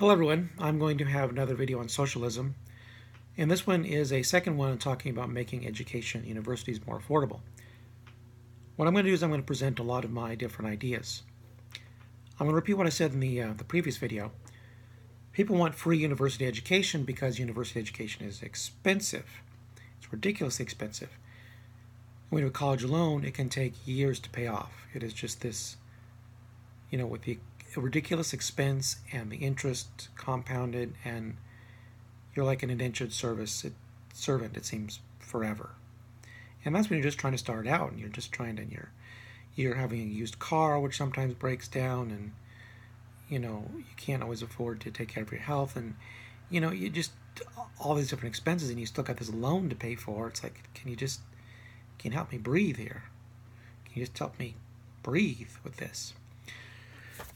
Hello everyone, I'm going to have another video on socialism, and this one is a second one talking about making education at universities more affordable. What I'm going to do is I'm going to present a lot of my different ideas. I'm going to repeat what I said in the previous video. People want free university education because university education is expensive. It's ridiculously expensive. When you have a college loan, it can take years to pay off. It is just this, you know, with the a ridiculous expense and the interest compounded, and you're like an indentured servant, it seems, forever. And that's when you're just trying to start out, and you're having a used car which sometimes breaks down, and you know, you can't always afford to take care of your health, and you know, you just all these different expenses, and you still got this loan to pay for. It's like, can you help me breathe here? Can you just help me breathe with this?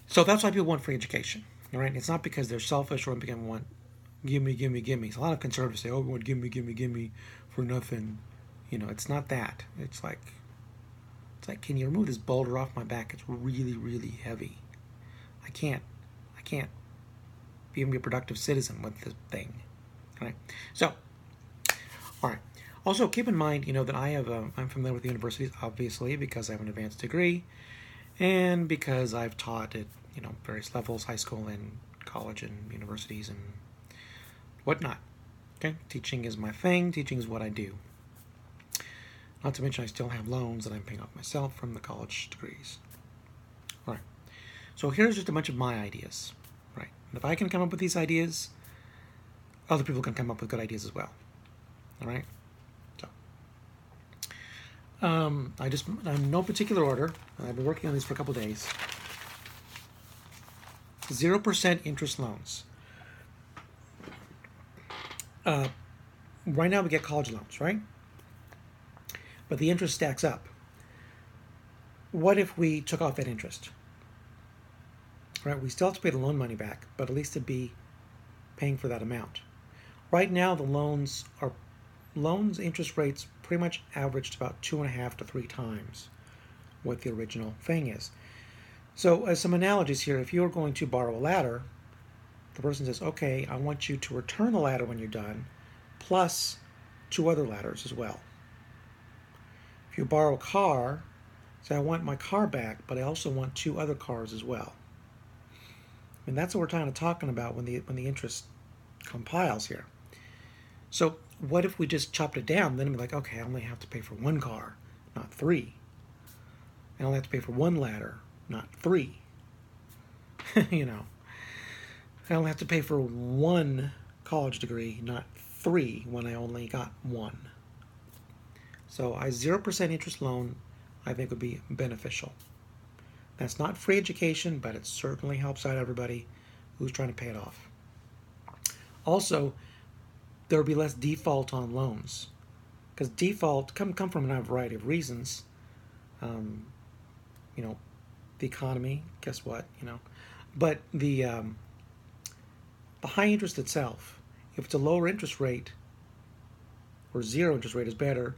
So that's why people want free education, all right? It's not because they're selfish or because they want gimme, gimme, gimme. It's a lot of conservatives say, oh, we want gimme, gimme, gimme for nothing. You know, it's not that. It's like, can you remove this boulder off my back? It's really, really heavy. I can't even be a productive citizen with this thing, all right? So, all right. Also, keep in mind, you know, that I'm familiar with the universities, obviously, because I have an advanced degree. And because I've taught at, you know, various levels, high school and college and universities and whatnot. Okay, teaching is my thing. Teaching is what I do. Not to mention I still have loans that I'm paying off myself from the college degrees. All right. So here's just a bunch of my ideas, right? And if I can come up with these ideas, other people can come up with good ideas as well. All right. In no particular order, I've been working on these for a couple days. 0% interest loans. Right now we get college loans, right? But the interest stacks up. What if we took off that interest? Right, we still have to pay the loan money back, but at least it'd be paying for that amount. Right now the loans interest rates pretty much averaged about 2.5 to 3 times what the original thing is. So as some analogies here, if you're going to borrow a ladder, the person says, okay, I want you to return the ladder when you're done, plus 2 other ladders as well. If you borrow a car, say I want my car back, but I also want 2 other cars as well. And that's what we're kind of talking about when the interest compiles here. So what if we just chopped it down? Then it'd be like, okay, I only have to pay for 1 car, not 3. I only have to pay for 1 ladder, not 3. You know, I only have to pay for 1 college degree, not 3 when I only got 1. So a 0% interest loan, I think, would be beneficial. That's not free education, but it certainly helps out everybody who's trying to pay it off. Also, there will be less default on loans, because default come from a variety of reasons. You know, the economy, guess what, you know, but the high interest itself, if it's a lower interest rate or 0 interest rate is better,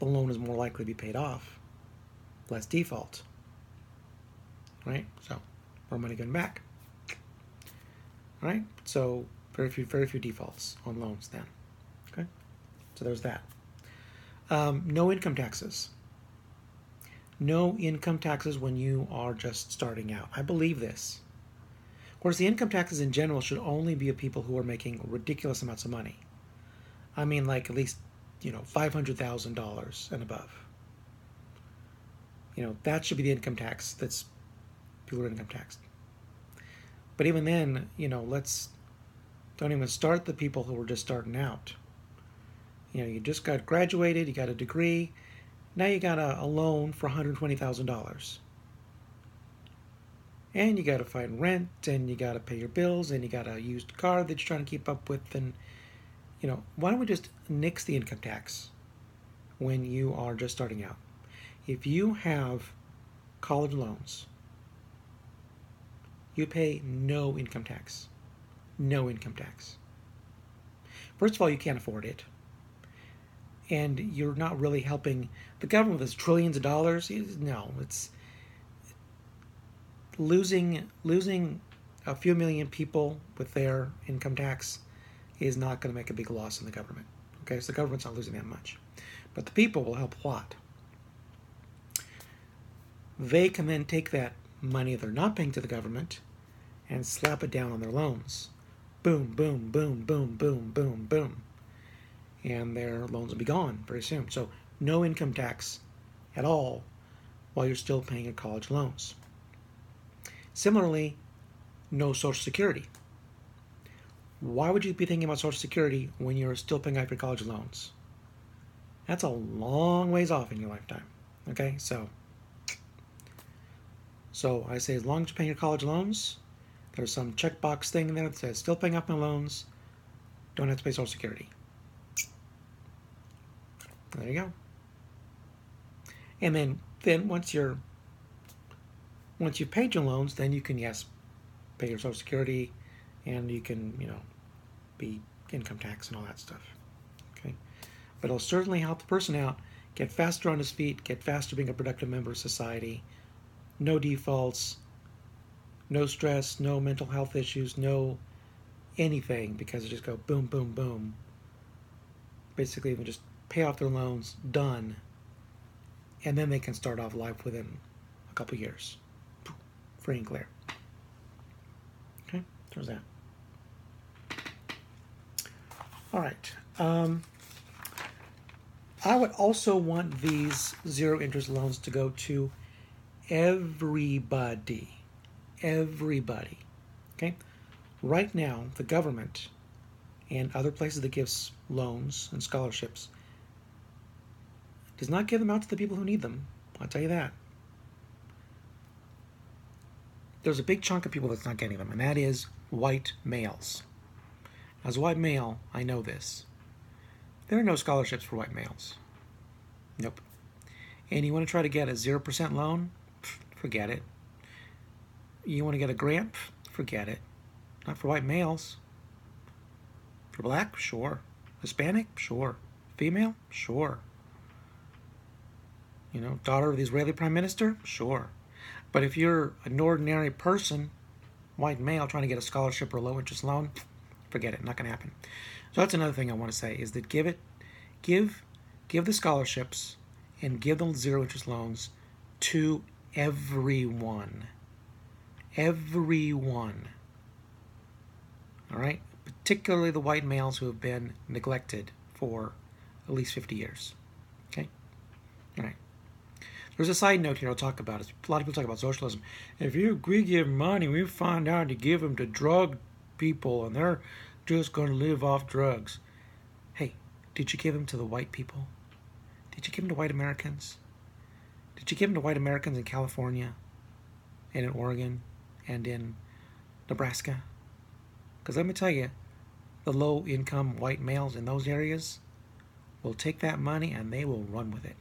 the loan is more likely to be paid off, less default, right? So more money going back, all right? So very few defaults on loans then, okay? So there's that. No income taxes. No income taxes when you are just starting out. I believe this. Of course, the income taxes in general should only be of people who are making ridiculous amounts of money. I mean, like at least, you know, $500,000 and above. You know, that should be the income tax that's people are income taxed. But even then, you know, don't even start the people who were just starting out. You know, you just got graduated, you got a degree, now you got a loan for $120,000. And you got to find rent, and you got to pay your bills, and you got a used car that you're trying to keep up with, and, you know, why don't we just nix the income tax when you are just starting out? If you have college loans, you pay no income tax. No income tax. First of all, you can't afford it, and you're not really helping the government with its trillions of dollars. No, it's losing a few million people with their income tax is not going to make a big loss in the government. Okay, so the government's not losing that much. But the people will help a lot. They can then take that money they're not paying to the government and slap it down on their loans. Boom, boom, boom, boom, boom, boom, boom. And their loans will be gone very soon. So no income tax at all while you're still paying your college loans. Similarly, no Social Security. Why would you be thinking about Social Security when you're still paying off your college loans? That's a long ways off in your lifetime. Okay, so I say as long as you're paying your college loans, there's some checkbox thing in there that says still paying off my loans, don't have to pay Social Security. There you go. And then once you've paid your loans, then you can, yes, pay your Social Security, and you can, be income tax and all that stuff. Okay, but it'll certainly help the person out, get faster on his feet, get faster being a productive member of society, no defaults, no stress, no mental health issues, no anything, because it just go boom, boom, boom. Basically, even just pay off their loans, done, and then they can start off life within a couple years, free and clear. There's that. All right. I would also want these zero interest loans to go to everybody. Everybody. Okay? Right now, the government and other places that gives loans and scholarships does not give them out to the people who need them. I'll tell you that. There's a big chunk of people that's not getting them, and that is white males. As a white male, I know this. There are no scholarships for white males. Nope. And you want to try to get a 0% loan? Forget it. You want to get a grant? Forget it. Not for white males. For black? Sure. Hispanic? Sure. Female? Sure. Daughter of the Israeli Prime Minister? Sure. But if you're an ordinary person, white male, trying to get a scholarship or a low-interest loan, forget it. Not going to happen. So that's another thing I want to say is that give the scholarships and give them zero-interest loans to everyone. Everyone. All right? Particularly the white males who have been neglected for at least 50 years. Okay? All right. There's a side note here I'll talk about. A lot of people talk about socialism. If we give money, we find out to give them to drug people, and they're just going to live off drugs. Hey, did you give them to the white people? Did you give them to white Americans? Did you give them to white Americans in California and in Oregon and in Nebraska? Because let me tell you, the low-income white males in those areas will take that money and they will run with it.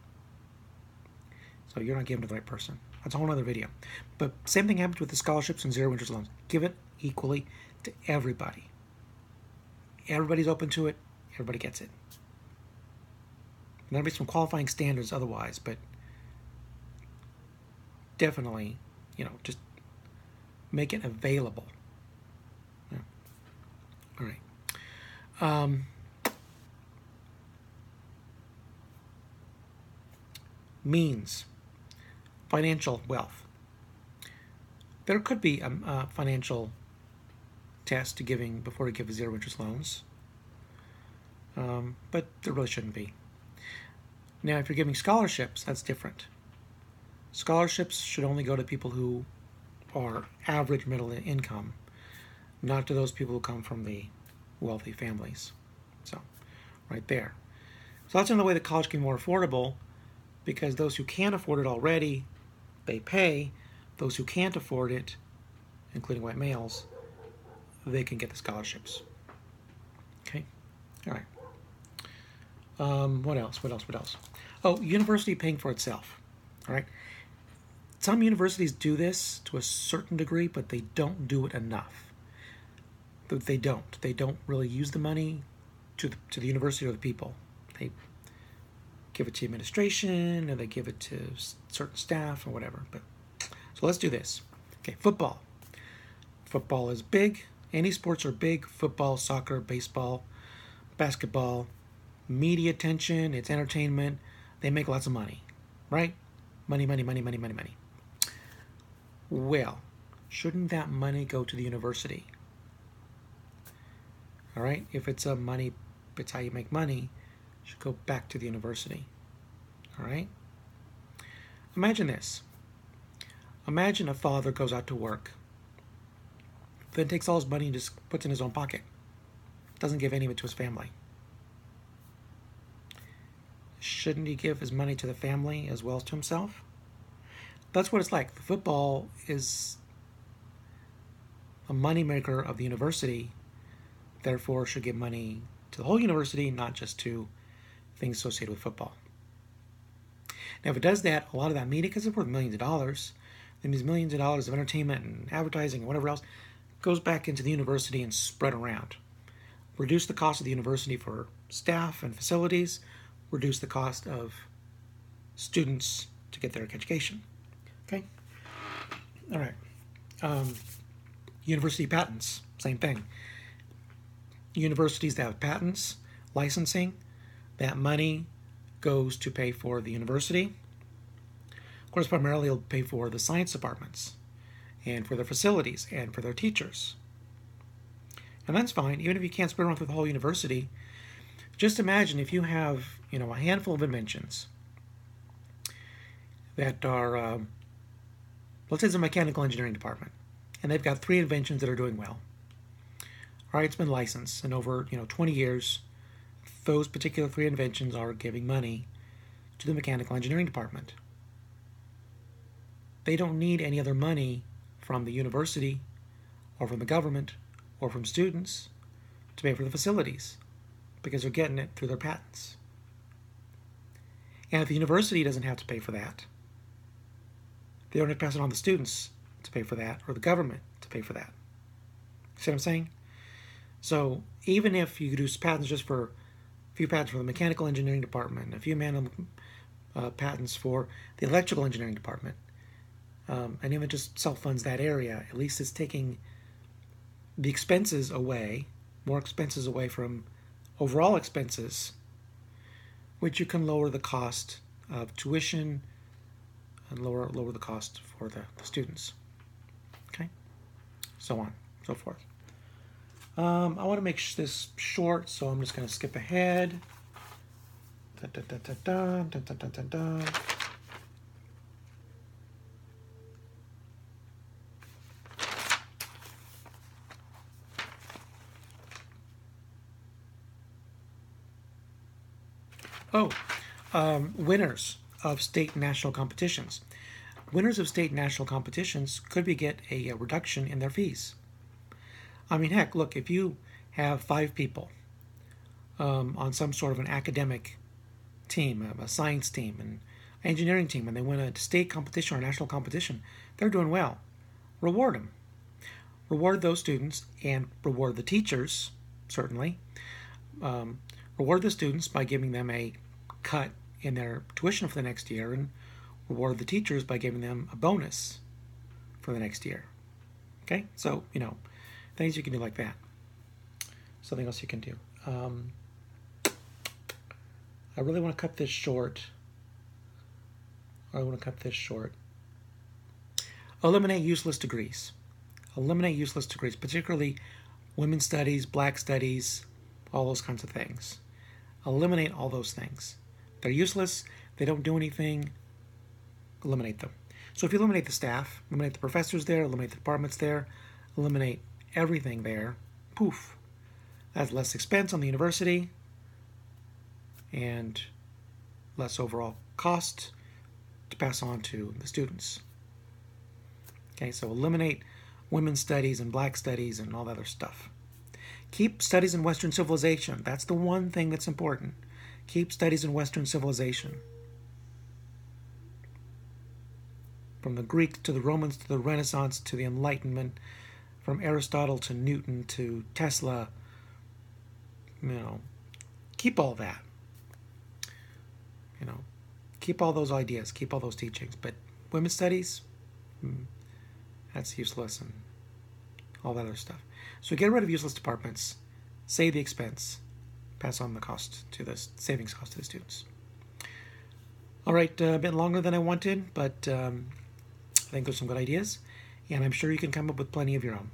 So you're not giving to the right person. That's a whole other video. But same thing happens with the scholarships and zero interest loans. Give it equally to everybody. Everybody's open to it. Everybody gets it. And there'll be some qualifying standards otherwise, but definitely, just make it available. Yeah. All right. Means. Financial wealth. There could be a financial test to giving before you give zero interest loans, but there really shouldn't be. Now, if you're giving scholarships, that's different. Scholarships should only go to people who are average middle income, not to those people who come from the wealthy families. So, right there. So that's another way that college can be more affordable, because those who can afford it already, they pay. Those who can't afford it, including white males, they can get the scholarships. Okay? All right. What else? Oh, university paying for itself. All right? Some universities do this to a certain degree, but they don't do it enough. They don't. They don't really use the money to the university or the people. They give it to administration, or they give it to certain staff or whatever. But so let's do this. Okay, football. Football is big. Any sports are big. Football, soccer, baseball, basketball, media attention, it's entertainment. They make lots of money, right? Money, money, money, money, money, money. Well, shouldn't that money go to the university? All right, if it's a money, it's how you make money, it should go back to the university. All right? Imagine this. Imagine a father goes out to work, then takes all his money and just puts in his own pocket. Doesn't give any of it to his family. Shouldn't he give his money to the family as well as to himself? That's what it's like. The football is a moneymaker of the university, therefore should give money to the whole university, not just to things associated with football. Now, if it does that, a lot of that media, because it's worth millions of dollars, then these millions of dollars of entertainment and advertising and whatever else goes back into the university and spread around. Reduce the cost of the university for staff and facilities, reduce the cost of students to get their education. Okay? All right. University patents, same thing. Universities that have patents, licensing, that money goes to pay for the university. Of course, primarily it'll pay for the science departments and for their facilities and for their teachers. And that's fine, even if you can't spread around through the whole university. Just imagine if you have, a handful of inventions that are, let's say it's a mechanical engineering department, and they've got 3 inventions that are doing well. All right, it's been licensed, and over, 20 years, those particular 3 inventions are giving money to the mechanical engineering department. They don't need any other money from the university or from the government or from students to pay for the facilities because they're getting it through their patents. And if the university doesn't have to pay for that, they don't have to pass it on to the students to pay for that or the government to pay for that. See what I'm saying? So even if you do patents just for a few patents for the mechanical engineering department, a few patents for the electrical engineering department, and even just self-funds that area, at least it's taking the expenses away, more expenses away from overall expenses, which you can lower the cost of tuition and lower the cost for the students. Okay? So on, so forth. I want to make this short, so I'm just going to skip ahead. Winners of state national competitions. Winners of state national competitions could get a reduction in their fees. I mean, heck, look, if you have 5 people on some sort of an academic team, a science team, an engineering team, and they win a state competition or a national competition, they're doing well. Reward them. Reward those students and reward the teachers, certainly. Reward the students by giving them a cut in their tuition for the next year, and reward the teachers by giving them a bonus for the next year. Okay? So, things you can do like that. Something else you can do. I really want to cut this short. Eliminate useless degrees. Particularly women's studies, black studies, all those kinds of things. Eliminate all those things. They're useless. They don't do anything. Eliminate them. So if you eliminate the staff, eliminate the professors there, eliminate the departments there, eliminate everything there, poof. That's less expense on the university and less overall cost to pass on to the students. Okay, so eliminate women's studies and black studies and all that other stuff. Keep studies in Western civilization. That's the one thing that's important. Keep studies in Western civilization. From the Greeks to the Romans to the Renaissance to the Enlightenment, from Aristotle to Newton to Tesla, keep all that. Keep all those ideas, keep all those teachings. But women's studies, that's useless, and all that other stuff. So get rid of useless departments, save the expense, pass on the cost to the savings cost to the students. All right, a bit longer than I wanted, but I think there's some good ideas, and I'm sure you can come up with plenty of your own.